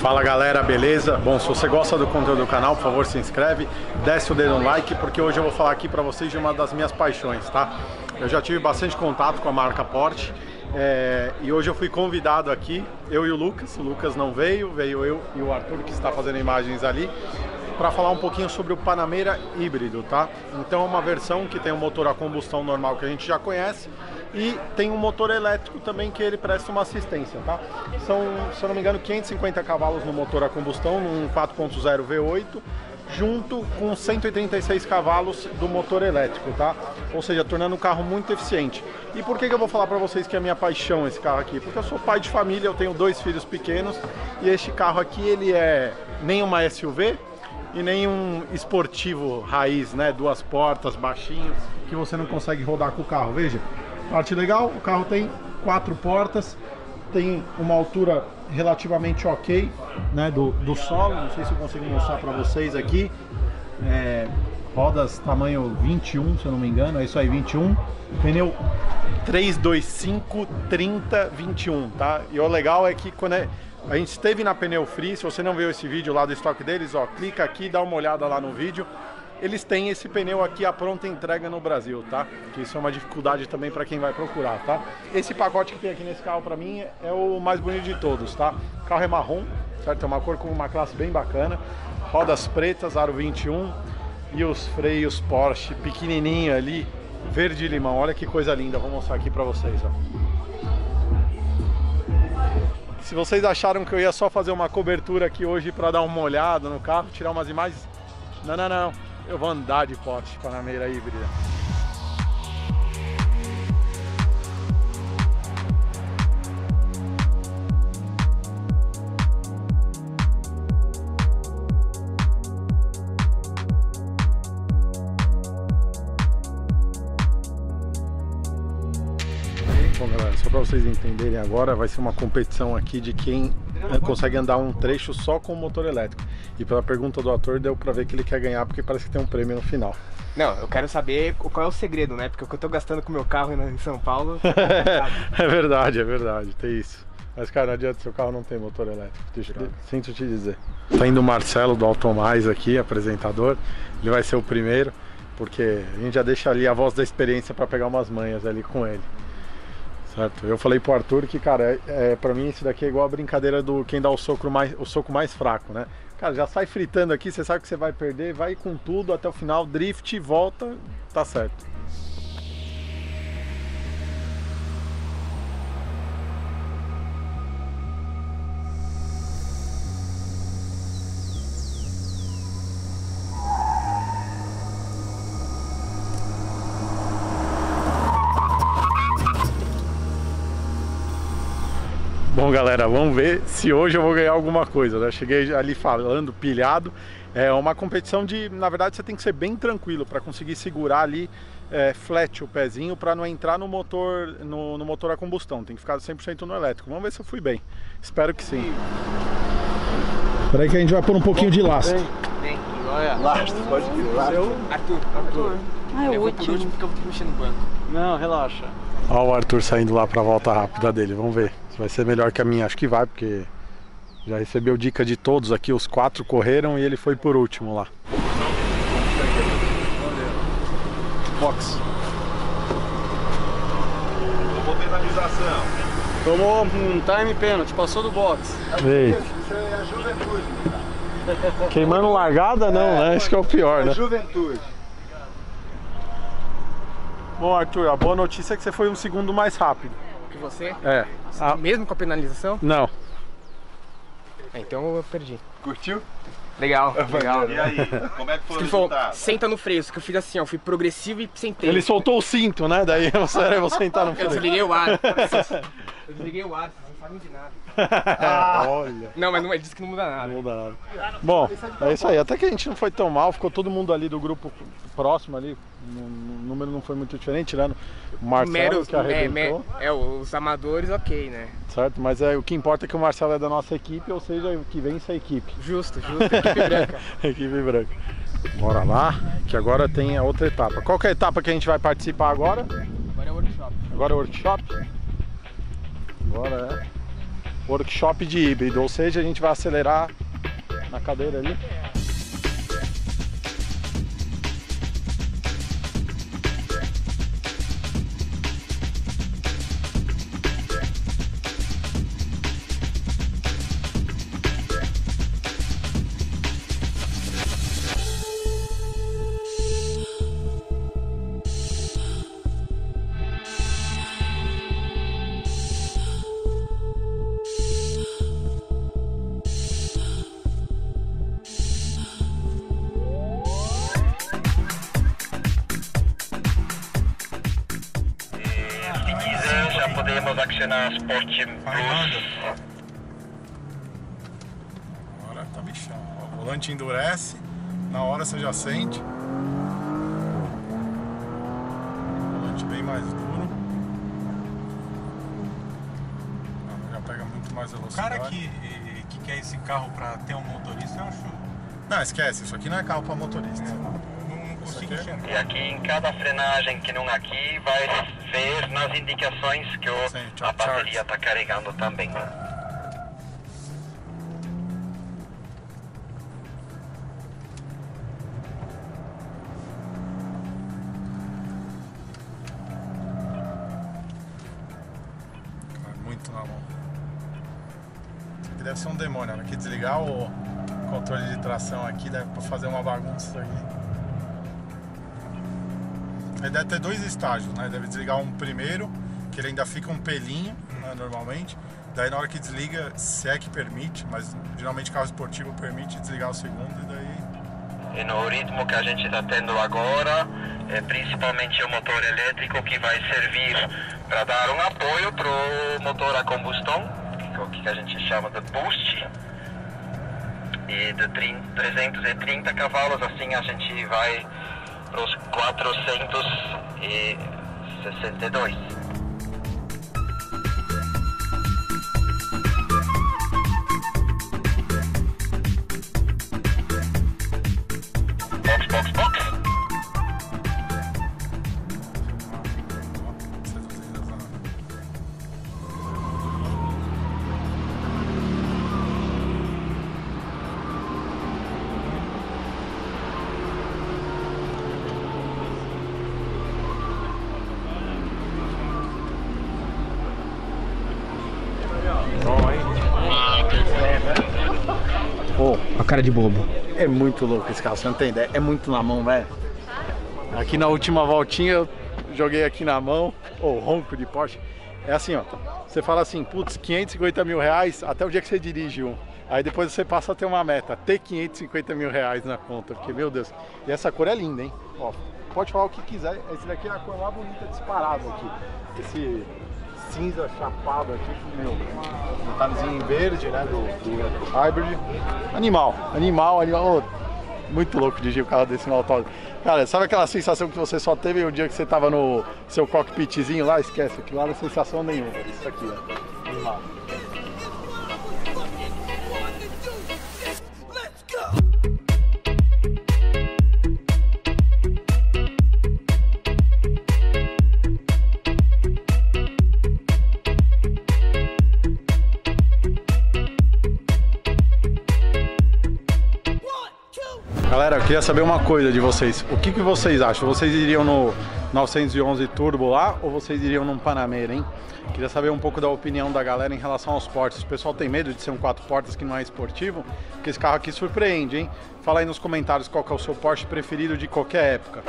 Fala galera, beleza? Bom, se você gosta do conteúdo do canal, por favor se inscreve, desce o dedo no like, porque hoje eu vou falar aqui pra vocês de uma das minhas paixões, tá? Eu já tive bastante contato com a marca Porsche e hoje eu fui convidado aqui, eu e o Lucas não veio, veio eu e o Arthur que está fazendo imagens ali, para falar um pouquinho sobre o Panamera híbrido, tá? Então é uma versão que tem um motor a combustão normal que a gente já conhece, e tem um motor elétrico também que ele presta uma assistência, tá? São, se eu não me engano, 550 cavalos no motor a combustão, num 4.0 V8, junto com 136 cavalos do motor elétrico, tá? Ou seja, tornando o carro muito eficiente. E por que que eu vou falar para vocês que é a minha paixão esse carro aqui? Porque eu sou pai de família, eu tenho dois filhos pequenos, e este carro aqui ele é nem uma SUV, e nenhum esportivo raiz, né? Duas portas, baixinho, que você não consegue rodar com o carro. Veja, parte legal, o carro tem quatro portas, tem uma altura relativamente ok, né, do solo, não sei se eu consigo mostrar para vocês aqui, rodas tamanho 21, se eu não me engano, é isso aí, 21, pneu 325/30/21, tá? E o legal é que quando a gente esteve na pneu free, se você não viu esse vídeo lá do estoque deles, ó, clica aqui, dá uma olhada lá no vídeo. Eles têm esse pneu aqui à pronta entrega no Brasil, tá? Que isso é uma dificuldade também para quem vai procurar, tá? Esse pacote que tem aqui nesse carro, para mim, é o mais bonito de todos, tá? O carro é marrom, certo? É uma cor com uma classe bem bacana. Rodas pretas, aro 21 e os freios Porsche pequenininho ali, verde e limão. Olha que coisa linda, vou mostrar aqui para vocês, ó. Se vocês acharam que eu ia só fazer uma cobertura aqui hoje para dar uma olhada no carro, tirar umas imagens, não, não, não. Eu vou andar de Porsche Panamera híbrida. Bom galera, só para vocês entenderem agora, vai ser uma competição aqui de quem consegue andar um trecho só com o motor elétrico. E pela pergunta do ator, deu pra ver que ele quer ganhar, porque parece que tem um prêmio no final. Não, eu quero saber qual é o segredo, né? Porque o que eu tô gastando com o meu carro em São Paulo... É verdade, tem isso. Mas cara, não adianta, seu carro não tem motor elétrico, sinto te dizer. Tá indo o Marcelo do Automais aqui, apresentador, ele vai ser o primeiro, porque a gente já deixa ali a voz da experiência pra pegar umas manhas ali com ele. Certo. Eu falei pro Arthur que, cara, pra mim isso daqui é igual a brincadeira do quem dá o soco mais fraco, né? Cara, já sai fritando aqui, você sabe que você vai perder, vai com tudo até o final, drift, volta, tá certo. Bom galera, vamos ver se hoje eu vou ganhar alguma coisa, né? Cheguei ali falando, pilhado, é uma competição de, na verdade você tem que ser bem tranquilo para conseguir segurar ali flat o pezinho para não entrar no motor, no motor a combustão, tem que ficar 100% no elétrico, vamos ver se eu fui bem, espero que sim. Espera aí que a gente vai pôr um pouquinho de lastro. Vem, olha. Lastro, pode vir, lastro. Arthur. Ah, eu vou por último porque eu vou ter que mexer no banco. Não, relaxa. Olha o Arthur saindo lá para a volta rápida dele, vamos ver. Vai ser melhor que a minha, acho que vai, porque já recebeu dica de todos aqui, os quatro correram e ele foi por último lá. Box. Tomou penalização. Tomou um time penalty, passou do box. Isso é a juventude. Queimando largada não, né? Isso que é o pior, né? Juventude. Bom, Arthur, a boa notícia é que você foi um segundo mais rápido. Que você? É. Mesmo com a penalização? Não. Então eu perdi. Curtiu? Legal, legal. E aí, como é que foi o resultado? Senta no freio, só que eu fiz assim, ó, fui progressivo e sentei. Ele soltou o cinto, né? Daí eu vou sentar no freio. Eu desliguei o ar. Eu desliguei o ar, vocês não sabem de nada. Ah, olha. Não, mas ele disse que não muda nada. Não muda nada. Bom, é isso aí. Até que a gente não foi tão mal, ficou todo mundo ali do grupo próximo ali. O número não foi muito diferente, tirando o Marcelo que arrebentou. Os amadores, ok, né? Certo, mas o que importa é que o Marcelo é da nossa equipe, ou seja, o que vence a equipe. Justo, equipe branca. Equipe branca. Bora lá, que agora tem a outra etapa. Qual que é a etapa que a gente vai participar agora? Agora é o workshop. Agora é o workshop? Agora é... workshop de híbrido, ou seja, a gente vai acelerar na cadeira ali. Podemos accionar as portas. Agora tá bichão. O volante endurece, na hora você já sente. O volante bem mais duro. Já pega muito mais velocidade. O cara que quer esse carro pra ter um motorista é um show. Não, esquece, isso aqui não é carro pra motorista. E aqui em cada frenagem que não aqui vai ver nas indicações que a bateria está carregando também. Muito na mão. Isso aqui deve ser um demônio, né? Que desligar o controle de tração aqui deve fazer uma bagunça aqui. Ele deve ter dois estágios, né? Deve desligar um primeiro, que ele ainda fica um pelinho, né, normalmente. Daí na hora que desliga, se é que permite, mas geralmente carro esportivo permite desligar o segundo e daí... E no ritmo que a gente está tendo agora, é principalmente o motor elétrico que vai servir para dar um apoio para o motor a combustão, que a gente chama de boost. E de 330 cavalos, assim a gente vai... para os 462. Box, box, box. Cara de bobo. É muito louco esse carro, você não tem ideia. É muito na mão, velho. Aqui na última voltinha eu joguei aqui na mão, ou ronco de Porsche. É assim, ó. Você fala assim, putz, 550 mil reais até o dia que você dirige um. Aí depois você passa a ter uma meta, ter 550 mil reais na conta, porque, meu Deus. E essa cor é linda, hein? Ó, pode falar o que quiser. Esse daqui é a cor mais bonita disparada aqui. Esse cinza chapado aqui, meu, detalhezinho verde, né, do hybrid, animal, oh, muito louco dirigir o carro desse no autódromo. Cara, sabe aquela sensação que você só teve o dia que você tava no seu cockpitzinho lá? Esquece, aquilo lá não é sensação nenhuma, isso aqui, ó, animal. Galera, eu queria saber uma coisa de vocês. O que vocês acham? Vocês iriam no 911 Turbo lá ou vocês iriam num Panamera, hein? Queria saber um pouco da opinião da galera em relação aos portas. O pessoal tem medo de ser um 4 portas que não é esportivo? Porque esse carro aqui surpreende, hein? Fala aí nos comentários qual que é o seu Porsche preferido de qualquer época.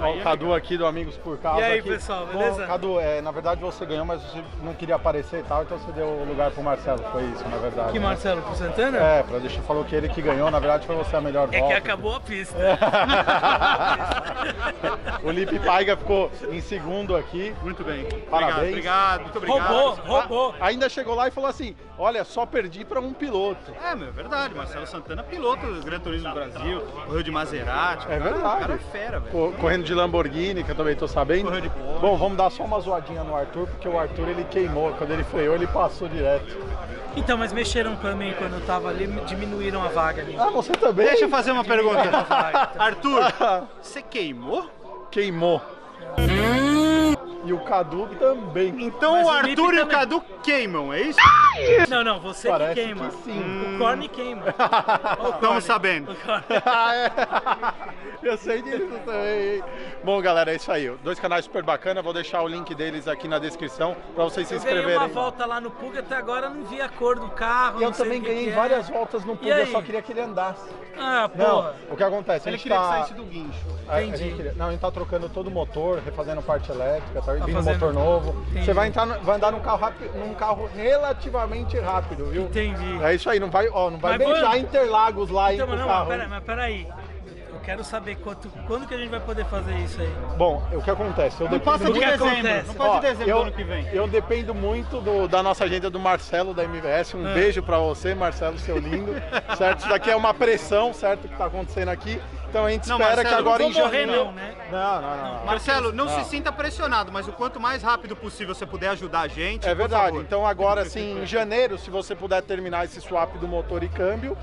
Olha o Cadu aqui do Amigos por Causa. E aí, aqui, pessoal, beleza? Bom, Cadu, na verdade você ganhou, mas você não queria aparecer e tal, então você deu o lugar pro Marcelo, foi isso, na verdade. Que né? Marcelo, pro Santana? É, pra deixar, falou que ele que ganhou, na verdade foi você a melhor volta. É que acabou a pista. É. O Lipe Paiga ficou em segundo aqui. Muito bem. Parabéns. Obrigado, muito obrigado. Roubou. Ainda chegou lá e falou assim, olha, só perdi pra um piloto. É, meu, é verdade, Marcelo Santana, piloto do Gran Turismo do Brasil, correu de Maserati. É verdade. O cara é fera, velho. Correndo de Lamborghini, que eu também tô sabendo. Correu de Porsche. Bom, vamos dar só uma zoadinha no Arthur, porque o Arthur, ele queimou. Quando ele freou, ele passou direto. Então, mas mexeram pra mim quando eu tava ali, diminuíram a vaga ali. Ah, você também? Deixa eu fazer uma pergunta. Arthur, você queimou? Queimou. E o Cadu também. Então o Arthur e o Cadu queimam, é isso? Não, não, você parece que queima. Que o Corne queima. Estamos sabendo. Eu sei disso também. Bom, galera, é isso aí. Dois canais super bacanas. Vou deixar o link deles aqui na descrição para vocês se inscreverem. Eu ganhei uma volta lá no Puga, até agora não vi a cor do carro. E eu também ganhei várias voltas no Puga, eu só queria que ele andasse. Ah, porra. Não, o que acontece? Ele queria que saísse do guincho. Entendi. Não, a gente tá trocando todo o motor, refazendo parte elétrica, tá vindo motor novo. Você vai andar num carro rápido, num carro relativamente rápido, viu? Entendi. É isso aí, não vai, ó, não vai beijar Interlagos lá aí com o carro. Mas peraí. Eu quero saber quando que a gente vai poder fazer isso aí. Bom, o que acontece? Eu dependo muito... Não passa de dezembro do ano que vem. Eu dependo muito da nossa agenda do Marcelo, da MVS. Um beijo pra você, Marcelo, seu lindo. Certo? Isso daqui é uma pressão, certo? Que tá acontecendo aqui. Então a gente espera que agora em janeiro... Não, né? Não. Marcelo, não se sinta pressionado, mas o quanto mais rápido possível você puder ajudar a gente... É verdade. Então agora, assim, em janeiro, se você puder terminar esse swap do motor e câmbio,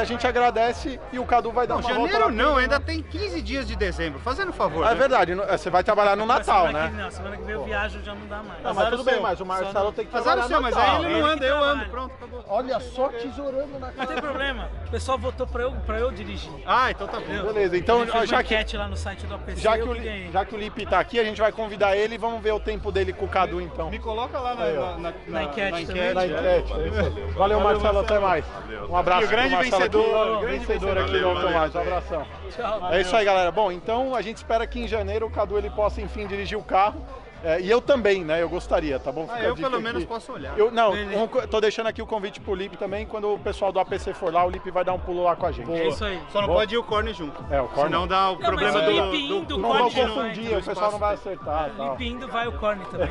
a gente agradece e o Cadu vai dar uma volta. Janeiro não, ainda tem 15 dias de dezembro, fazendo um favor. É verdade, você vai trabalhar no Natal, né? Não, semana que vem eu viajo, já não dá mais. Não, mas tudo bem, mas o Marcelo tem que trabalhar no Natal. Mas aí ele não anda, eu ando, pronto, acabou. Olha só, tesourando na cara. Não tem problema, o pessoal votou pra eu dirigir. Ah, então tá bom. Beleza, então já que... lá no site do APC, já que o Lipe tá aqui, a gente vai convidar ele e vamos ver o tempo dele com o Cadu, então. Me coloca lá na enquete também. Na enquete. Valeu, Marcelo, até mais. Um abraço. Vencedor aqui do Automais, um abração. Tchau. Valeu. É isso aí, galera. Bom, então a gente espera que em janeiro o Cadu ele possa, enfim, dirigir o carro. E eu também, né? Eu gostaria, tá bom? Eu pelo menos posso olhar. Tô deixando aqui o convite pro Lipe também. Quando o pessoal do APC for lá, o Lipe vai dar um pulo lá com a gente. É isso aí. Só não pode ir o Corne junto. É, o Corne. Senão dá o problema do... Não vou confundir, o pessoal não vai acertar. O Lipe indo vai o Corne também.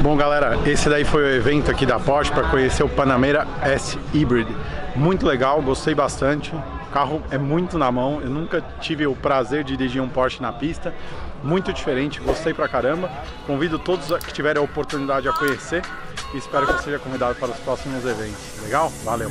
Bom, galera, esse daí foi o evento aqui da Porsche para conhecer o Panamera S Hybrid. Muito legal, gostei bastante. O carro é muito na mão, eu nunca tive o prazer de dirigir um Porsche na pista, muito diferente, gostei pra caramba. Convido todos que tiverem a oportunidade a conhecer e espero que eu seja convidado para os próximos eventos. Legal? Valeu!